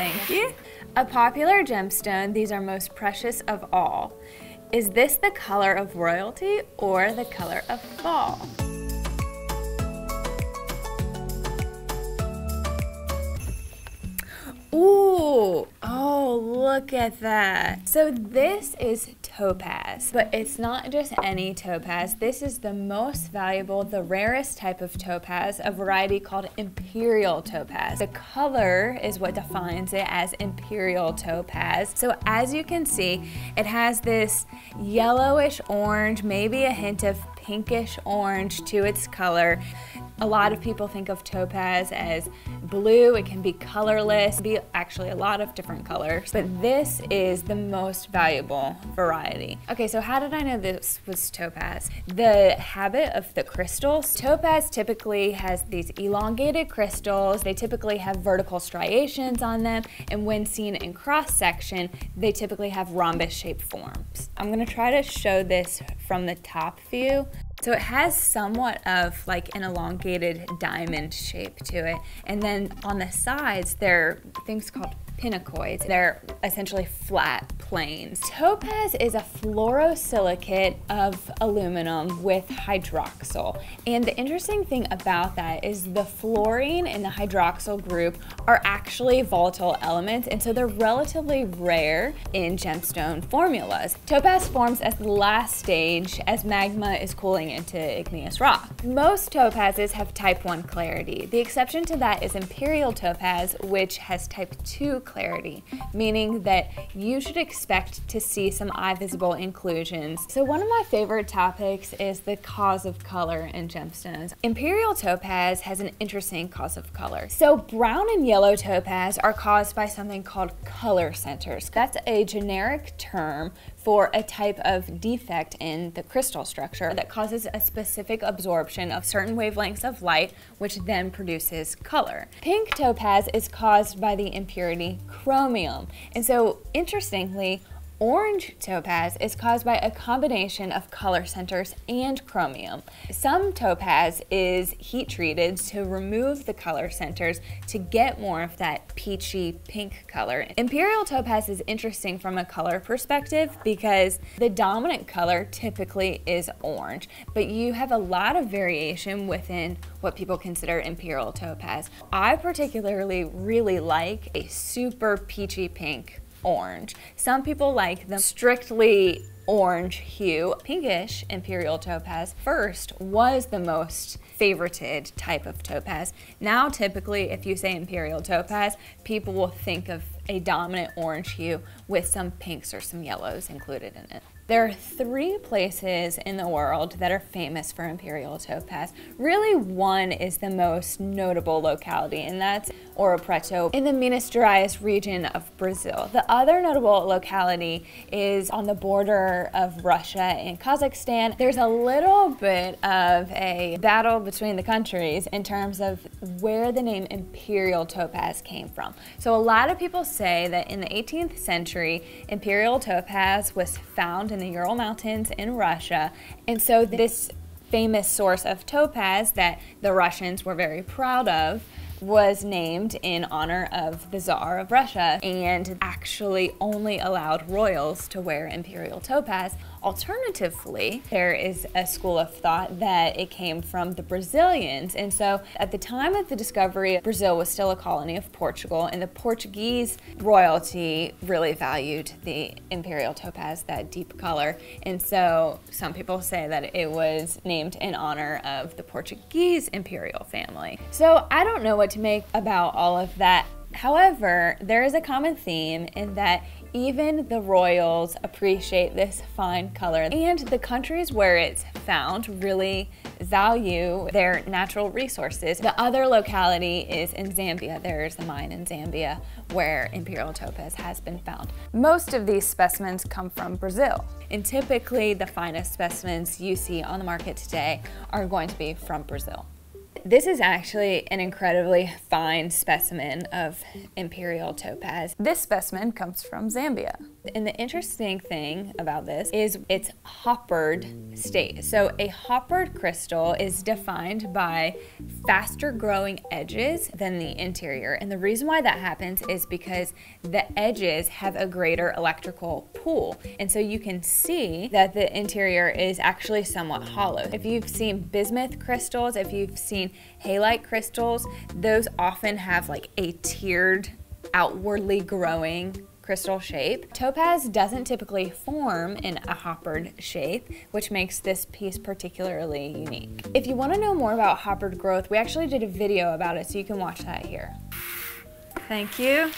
Thank you. A popular gemstone, these are most precious of all. Is this the color of royalty or the color of fall? Ooh, oh, look at that. So this is topaz, but it's not just any topaz. This is the most valuable, the rarest type of topaz, a variety called imperial topaz. The color is what defines it as imperial topaz. So as you can see, it has this yellowish orange, maybe a hint of pinkish orange to its color. A lot of people think of topaz as blue. It can be colorless, be actually a lot of different colors, but this is the most valuable variety. Okay, so how did I know this was topaz? The habit of the crystals. Topaz typically has these elongated crystals. They typically have vertical striations on them, and when seen in cross-section, they typically have rhombus-shaped forms. I'm gonna try to show this from the top view. So it has somewhat of like an elongated diamond shape to it. And then on the sides, there are things called pinnacoids. They're essentially flat planes. Topaz is a fluorosilicate of aluminum with hydroxyl. And the interesting thing about that is the fluorine and the hydroxyl group are actually volatile elements, and so they're relatively rare in gemstone formulas. Topaz forms at the last stage as magma is cooling into igneous rock. Most topazes have type 1 clarity. The exception to that is imperial topaz, which has type 2 clarity, meaning that you should expect to see some eye-visible inclusions. So one of my favorite topics is the cause of color in gemstones. Imperial topaz has an interesting cause of color. So brown and yellow topaz are caused by something called color centers. That's a generic term for a type of defect in the crystal structure that causes a specific absorption of certain wavelengths of light, which then produces color. Pink topaz is caused by the impurity chromium. And so, interestingly, orange topaz is caused by a combination of color centers and chromium. Some topaz is heat treated to remove the color centers to get more of that peachy pink color. Imperial topaz is interesting from a color perspective because the dominant color typically is orange, but you have a lot of variation within what people consider imperial topaz. I particularly really like a super peachy pink orange. Some people like the strictly orange hue. Pinkish imperial topaz first was the most favorited type of topaz. Now typically if you say imperial topaz, people will think of a dominant orange hue with some pinks or some yellows included in it. There are 3 places in the world that are famous for imperial topaz. Really, one is the most notable locality, and that's Ouro Preto in the Minas Gerais region of Brazil. The other notable locality is on the border of Russia and Kazakhstan. There's a little bit of a battle between the countries in terms of where the name imperial topaz came from. So a lot of people say that in the 18th century, imperial topaz was found in the Ural Mountains in Russia, and so this famous source of topaz that the Russians were very proud of was named in honor of the Tsar of Russia, and actually only allowed royals to wear imperial topaz. Alternatively, there is a school of thought that it came from the Brazilians, and so at the time of the discovery, Brazil was still a colony of Portugal, and the Portuguese royalty really valued the imperial topaz, that deep color, and so some people say that it was named in honor of the Portuguese imperial family. So I don't know what to make about all of that. However, there is a common theme in that even the royals appreciate this fine color, and the countries where it's found really value their natural resources. The other locality is in Zambia. There is a mine in Zambia where imperial topaz has been found. Most of these specimens come from Brazil, and typically the finest specimens you see on the market today are going to be from Brazil. This is actually an incredibly fine specimen of imperial topaz. This specimen comes from Zambia. And the interesting thing about this is its hoppered state. So a hoppered crystal is defined by faster growing edges than the interior. And the reason why that happens is because the edges have a greater electrical pull. And so you can see that the interior is actually somewhat hollow. If you've seen bismuth crystals, if you've seen halite crystals, those often have like a tiered, outwardly growing crystal shape. Topaz doesn't typically form in a hoppered shape, which makes this piece particularly unique. If you want to know more about hoppered growth, we actually did a video about it, so you can watch that here. Thank you.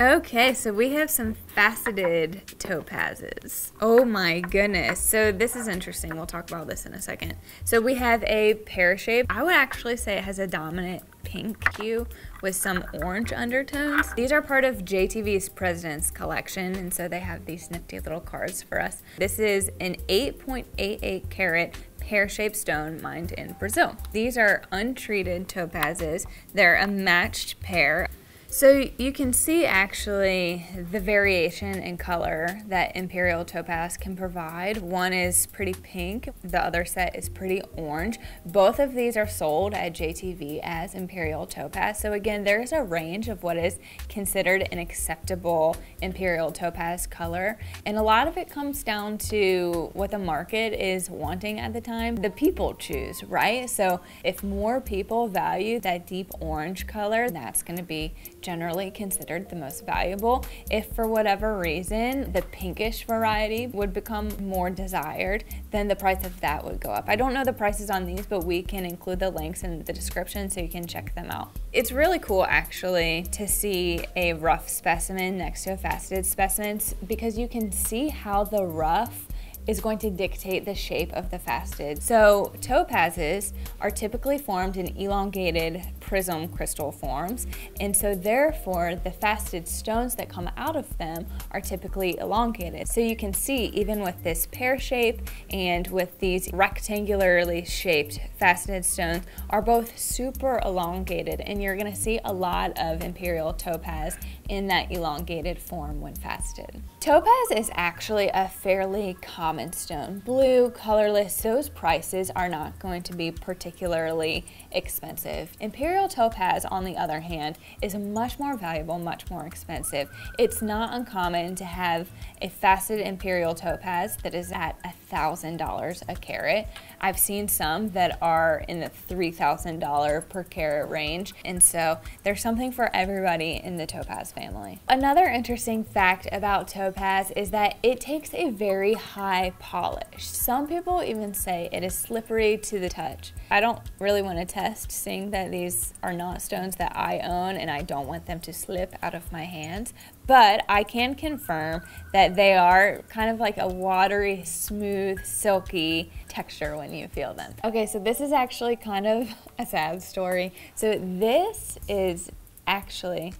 Okay, so we have some faceted topazes. Oh my goodness. So this is interesting. We'll talk about this in a second. So we have a pear shape. I would actually say it has a dominant pink hue with some orange undertones. These are part of JTV's President's collection, and so they have these nifty little cards for us. This is an 8.88 carat pear-shaped stone mined in Brazil. These are untreated topazes. They're a matched pair. So you can see actually the variation in color that imperial topaz can provide. One is pretty pink, the other set is pretty orange. Both of these are sold at JTV as imperial topaz. So again, there's a range of what is considered an acceptable imperial topaz color. And a lot of it comes down to what the market is wanting at the time. The people choose, right? So if more people value that deep orange color, that's gonna be generally considered the most valuable. If for whatever reason the pinkish variety would become more desired, then the price of that would go up. I don't know the prices on these, but we can include the links in the description so you can check them out. It's really cool actually to see a rough specimen next to a faceted specimen because you can see how the rough is going to dictate the shape of the faceted. So topazes are typically formed in elongated prism crystal forms, and so therefore the faceted stones that come out of them are typically elongated. So you can see even with this pear shape and with these rectangularly shaped faceted stones are both super elongated, and you're gonna see a lot of imperial topaz in that elongated form when faceted. Topaz is actually a fairly common stone. Blue, colorless, those prices are not going to be particularly expensive. Imperial topaz, on the other hand, is much more valuable, much more expensive. It's not uncommon to have a faceted imperial topaz that is at $1,000 a carat. I've seen some that are in the $3,000 per carat range, and so there's something for everybody in the topaz family. Another interesting fact about topaz is that it takes a very high polish. Some people even say it is slippery to the touch. I don't really want to test, seeing that these are not stones that I own and I don't want them to slip out of my hands, but I can confirm that they are kind of like a watery, smooth, silky texture when you feel them. Okay, so this is actually kind of a sad story. So this is actually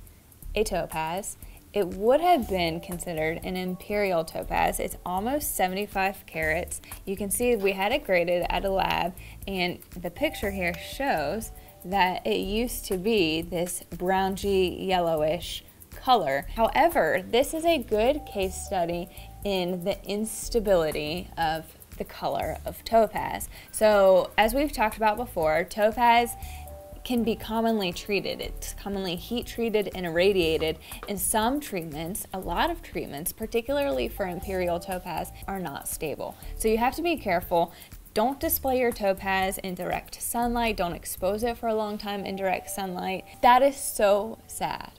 a topaz. It would have been considered an imperial topaz. It's almost 75 carats. You can see we had it graded at a lab, and the picture here shows that it used to be this browngy yellowish color. However, this is a good case study in the instability of the color of topaz. So as we've talked about before, topaz can be commonly treated. It's commonly heat treated and irradiated. In some treatments, a lot of treatments, particularly for imperial topaz, are not stable. So you have to be careful. Don't display your topaz in direct sunlight. Don't expose it for a long time in direct sunlight. That is so sad.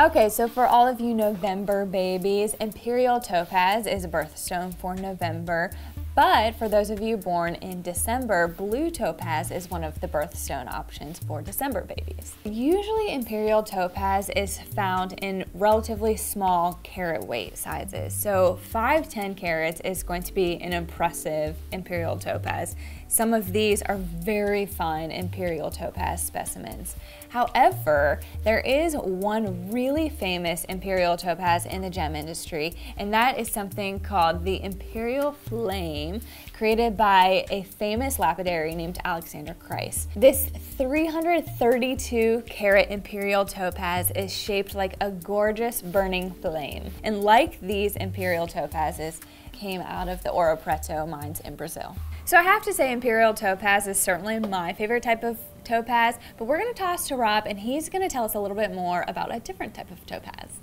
Okay, so for all of you November babies, imperial topaz is a birthstone for November. But for those of you born in December, blue topaz is one of the birthstone options for December babies. Usually imperial topaz is found in relatively small carat weight sizes. So 5-10 carats is going to be an impressive imperial topaz. Some of these are very fine imperial topaz specimens. However, there is one really famous imperial topaz in the gem industry, and that is something called the imperial flame, created by a famous lapidary named Alexander Kreis. This 332 carat imperial topaz is shaped like a gorgeous burning flame. And like these imperial topazes, came out of the Ouro Preto mines in Brazil. So I have to say imperial topaz is certainly my favorite type of topaz, but we're gonna toss to Rob and he's gonna tell us a little bit more about a different type of topaz.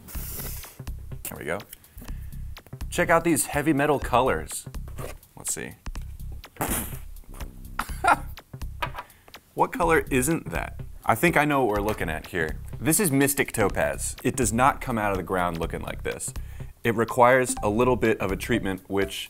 Here we go. Check out these heavy metal colors. Let's see. What color isn't that? I think I know what we're looking at here. This is Mystic Topaz. It does not come out of the ground looking like this. It requires a little bit of a treatment, which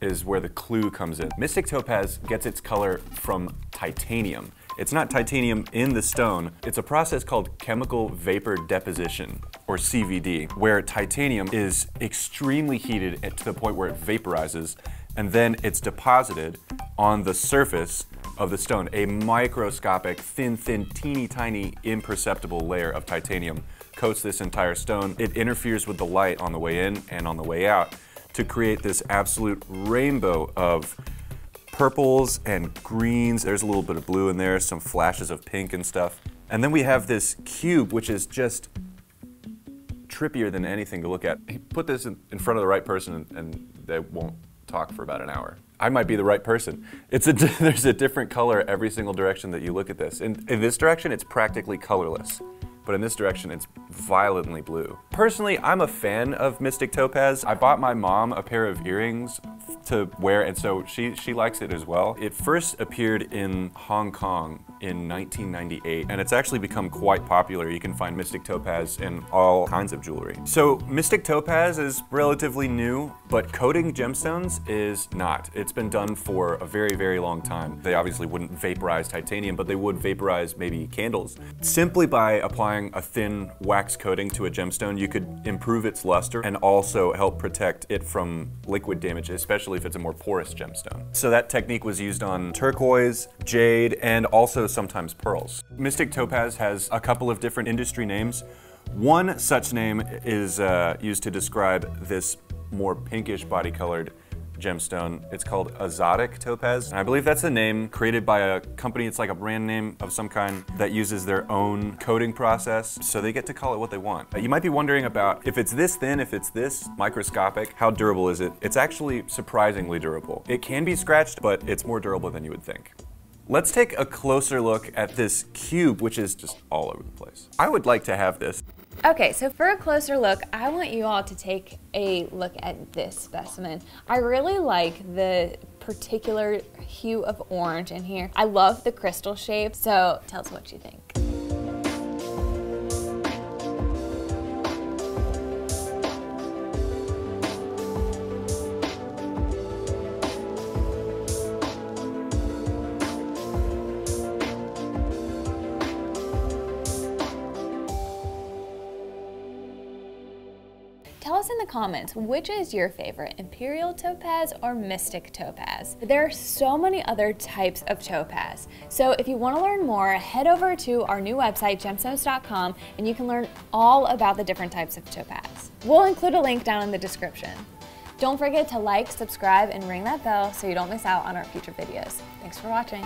is where the clue comes in. Mystic Topaz gets its color from titanium. It's not titanium in the stone. It's a process called chemical vapor deposition, or CVD, where titanium is extremely heated to the point where it vaporizes, and then it's deposited on the surface of the stone, a microscopic, thin, teeny tiny, imperceptible layer of titanium coats this entire stone. It interferes with the light on the way in and on the way out to create this absolute rainbow of purples and greens. There's a little bit of blue in there, some flashes of pink and stuff. And then we have this cube, which is just trippier than anything to look at. He put this in front of the right person and they won't talk for about an hour. I might be the right person. There's a different color every single direction that you look at this. In this direction, it's practically colorless. But in this direction, it's violently blue. Personally, I'm a fan of Mystic Topaz. I bought my mom a pair of earrings to wear, and so she likes it as well. It first appeared in Hong Kong in 1998, and it's actually become quite popular. You can find Mystic Topaz in all kinds of jewelry. So Mystic Topaz is relatively new, but coating gemstones is not. It's been done for a very, very long time. They obviously wouldn't vaporize titanium, but they would vaporize maybe candles. Simply by applying a thin wax coating to a gemstone, you could improve its luster and also help protect it from liquid damage, especially if it's a more porous gemstone. So that technique was used on turquoise, jade, and also sometimes pearls. Mystic Topaz has a couple of different industry names. One such name is used to describe this more pinkish body colored gemstone. It's called Azotic Topaz. And I believe that's a name created by a company. It's like a brand name of some kind that uses their own coating process, so they get to call it what they want. You might be wondering about if it's this thin, if it's this microscopic, how durable is it? It's actually surprisingly durable. It can be scratched, but it's more durable than you would think. Let's take a closer look at this cube, which is just all over the place. I would like to have this. Okay, so for a closer look, I want you all to take a look at this specimen. I really like the particular hue of orange in here. I love the crystal shape, so tell us what you think. Tell us in the comments, which is your favorite, imperial topaz or mystic topaz? There are so many other types of topaz. So if you want to learn more, head over to our new website, gemstones.com, and you can learn all about the different types of topaz. We'll include a link down in the description. Don't forget to like, subscribe, and ring that bell so you don't miss out on our future videos. Thanks for watching.